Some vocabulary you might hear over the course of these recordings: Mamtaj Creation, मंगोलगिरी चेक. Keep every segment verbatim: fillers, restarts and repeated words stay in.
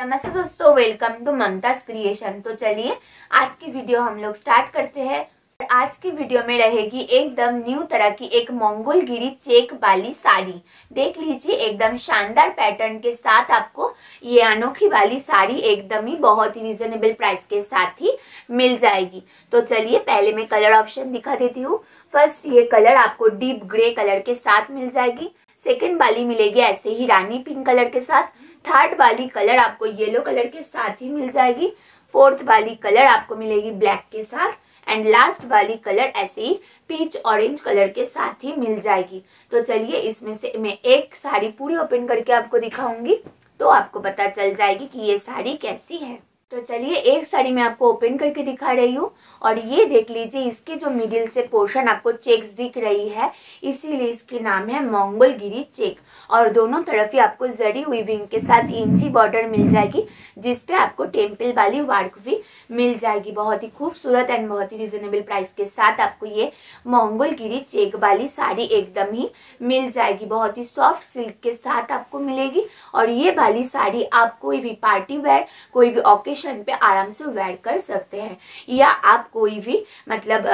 नमस्ते दोस्तों, welcome to Mumtaz creation. तो चलिए आज की वीडियो हम लोग स्टार्ट करते हैं। आज की वीडियो में रहेगी एकदम न्यू तरह की एक मंगोलगिरी चेक वाली साड़ी। देख लीजिए एकदम शानदार पैटर्न के साथ आपको ये अनोखी वाली साड़ी एकदम ही बहुत ही रिजनेबल प्राइस के साथ ही मिल जाएगी। तो चलिए पहले मैं कलर ऑप्शन दिखा देती हूँ। फर्स्ट ये कलर आपको डीप ग्रे कलर के साथ मिल जाएगी। सेकेंड वाली मिलेगी ऐसे ही रानी पिंक कलर के साथ। थर्ड वाली कलर आपको येलो कलर के साथ ही मिल जाएगी। फोर्थ वाली कलर आपको मिलेगी ब्लैक के साथ। एंड लास्ट वाली कलर ऐसे ही पीच ऑरेंज कलर के साथ ही मिल जाएगी। तो चलिए इसमें से मैं एक साड़ी पूरी ओपन करके आपको दिखाऊंगी, तो आपको पता चल जाएगी कि ये साड़ी कैसी है। तो चलिए एक साड़ी मैं आपको ओपन करके दिखा रही हूँ। और ये देख लीजिए इसके जो मिडिल से पोर्शन आपको चेक्स दिख रही है, इसीलिए इसके नाम है मंगोलगिरी चेक। और दोनों तरफ ही आपको जरी वीविंग के साथ इंची बॉर्डर मिल जाएगी, जिसपे आपको टेम्पल वाली वर्क भी मिल जाएगी। बहुत ही खूबसूरत एंड बहुत ही रिजनेबल प्राइस के साथ आपको ये मंगोलगिरी चेक वाली साड़ी एकदम ही मिल जाएगी। बहुत ही सॉफ्ट सिल्क के साथ आपको मिलेगी। और ये वाली साड़ी आप कोई भी पार्टी वेयर, कोई भी ओकेजन पे आराम से वेयर कर सकते हैं, या आप कोई भी मतलब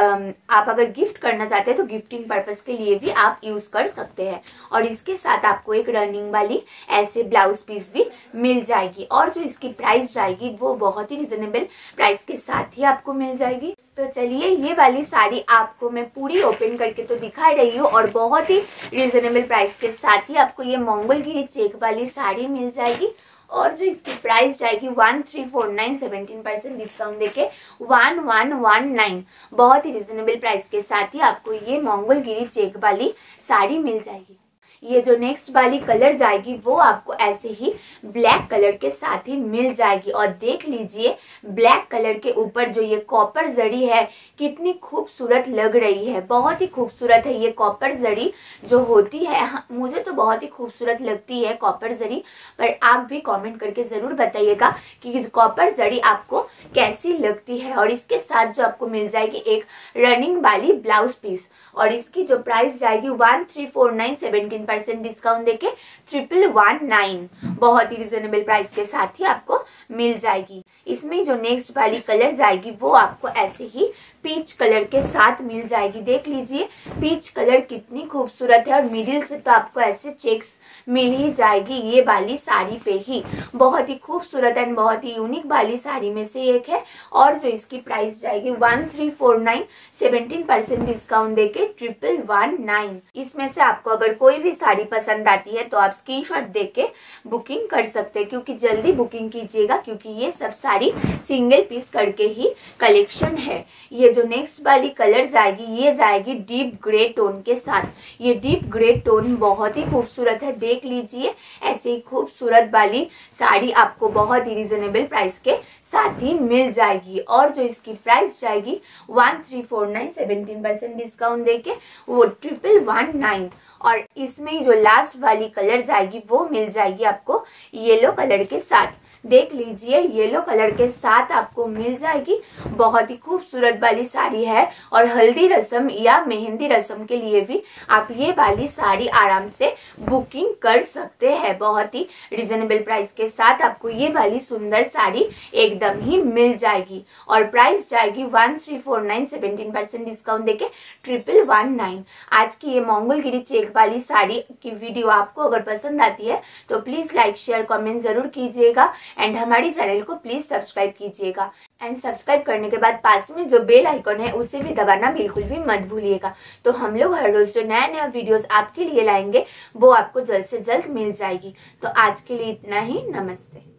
आप अगर गिफ्ट करना चाहते हैं तो गिफ्टिंग पर्पस के लिए भी आप यूज कर सकते हैं। और इसके साथ आपको एक रनिंग वाली ऐसे ब्लाउज पीस भी मिल जाएगी। और जो इसकी प्राइस जाएगी वो बहुत ही रिजनेबल प्राइस के साथ ही आपको मिल जाएगी। तो चलिए ये वाली साड़ी आपको मैं पूरी ओपन करके तो दिखा रही हूँ, और बहुत ही रिजनेबल प्राइस के साथ ही आपको ये मंगोलगिरी चेक वाली साड़ी मिल जाएगी। और जो इसकी प्राइस जाएगी one three four nine, seventeen percent discount देके वन वन वन नाइन। बहुत ही रिजनेबल प्राइस के साथ ही आपको ये मंगोलगिरी चेक वाली साड़ी मिल जाएगी। ये जो नेक्स्ट वाली कलर जाएगी वो आपको ऐसे ही ब्लैक कलर के साथ ही मिल जाएगी। और देख लीजिए ब्लैक कलर के ऊपर जो ये कॉपर जरी है कितनी खूबसूरत लग रही है। बहुत ही खूबसूरत है ये कॉपर जरी जो होती है। मुझे तो बहुत ही खूबसूरत लगती है कॉपर जरी, पर आप भी कमेंट करके जरूर बताइएगा कि कॉपर जरी आपको कैसी लगती है। और इसके साथ जो आपको मिल जाएगी एक रनिंग वाली ब्लाउज पीस, और इसकी जो प्राइस जाएगी one three four nine seventeen percent discount देके ट्रिपल वन नाइन। बहुत ही रिजनेबल प्राइस के साथ ही आपको मिल जाएगी। इसमें जो नेक्स्ट वाली कलर जाएगी वो आपको ऐसे ही पीच कलर के साथ मिल जाएगी। देख लीजिए पीच कलर कितनी खूबसूरत है, और मिडिल से तो आपको ऐसे चेक्स मिल ही जाएगी ये वाली साड़ी पे ही। बहुत ही खूबसूरत एंड बहुत ही यूनिक वाली साड़ी में से एक है। और जो इसकी प्राइस जाएगी one three four nine, seventeen percent discount देके ट्रिपल वन नाइन। इसमें से आपको अगर कोई भी साड़ी पसंद आती है तो आप स्क्रीनशॉट देके बुकिंग कर सकते हैं, क्योंकि जल्दी बुकिंग कीजिएगा, क्योंकि ये सब साड़ी सिंगल पीस करके ही कलेक्शन है। ये जो नेक्स्ट वाली कलर जाएगी ये जाएगी डीप ग्रे टोन के साथ। ये डीप ग्रे टोन बहुत ही खूबसूरत है। देख लीजिए ऐसे ही खूबसूरत वाली साड़ी आपको बहुत ही रिजनेबल प्राइस के साथ ही मिल जाएगी। और जो इसकी प्राइस जाएगी one three four nine seventeen percent discount देके वो ट्रिपल वन नाइन। और इसमें जो लास्ट वाली कलर जाएगी वो मिल जाएगी आपको येलो कलर के साथ। देख लीजिए येलो कलर के साथ आपको मिल जाएगी। बहुत ही खूबसूरत वाली साड़ी है, और हल्दी रसम या मेहंदी रसम के लिए भी आप ये वाली साड़ी आराम से बुकिंग कर सकते हैं। बहुत ही रिजनेबल प्राइस के साथ आपको ये वाली सुंदर साड़ी एकदम ही मिल जाएगी। और प्राइस जाएगी one three four nine, seventeen percent discount देके ट्रिपल वन नाइन। आज की ये मंगोलगिरी चेक वाली साड़ी की वीडियो आपको अगर पसंद आती है तो प्लीज लाइक शेयर कमेंट जरूर कीजिएगा, एंड हमारे चैनल को प्लीज सब्सक्राइब कीजिएगा। एंड सब्सक्राइब करने के बाद पास में जो बेल आइकन है उसे भी दबाना बिल्कुल भी मत भूलिएगा। तो हम लोग हर रोज जो नया नया वीडियोस आपके लिए लाएंगे वो आपको जल्द से जल्द मिल जाएगी। तो आज के लिए इतना ही। नमस्ते।